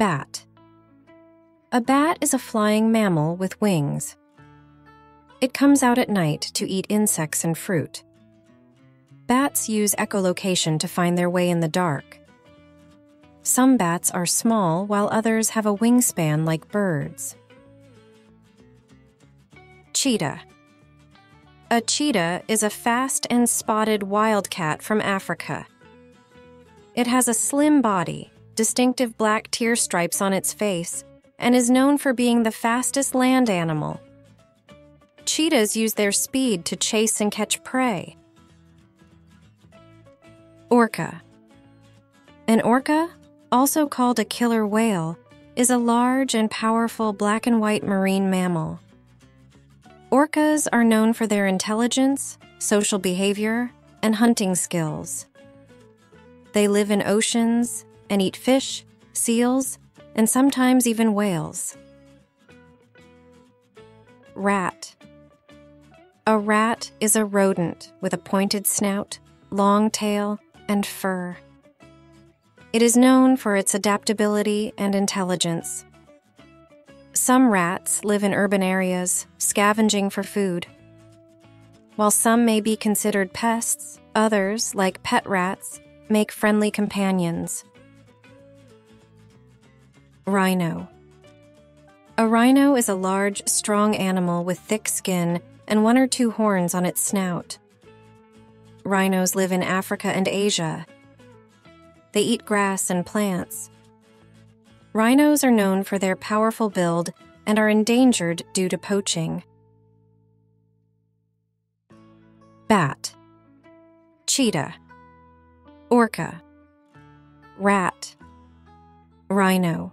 Bat. A bat is a flying mammal with wings. It comes out at night to eat insects and fruit. Bats use echolocation to find their way in the dark. Some bats are small, while others have a wingspan like birds. Cheetah. A cheetah is a fast and spotted wildcat from Africa. It has a slim body, distinctive black tear stripes on its face, and is known for being the fastest land animal. Cheetahs use their speed to chase and catch prey. Orca. An orca, also called a killer whale, is a large and powerful black and white marine mammal. Orcas are known for their intelligence, social behavior, and hunting skills. They live in oceans and eat fish, seals, and sometimes even whales. Rat. A rat is a rodent with a pointed snout, long tail, and fur. It is known for its adaptability and intelligence. Some rats live in urban areas, scavenging for food. While some may be considered pests, others, like pet rats, make friendly companions. Rhino. A rhino is a large, strong animal with thick skin and one or two horns on its snout. Rhinos live in Africa and Asia. They eat grass and plants. Rhinos are known for their powerful build and are endangered due to poaching. Bat, cheetah, orca, rat, rhino.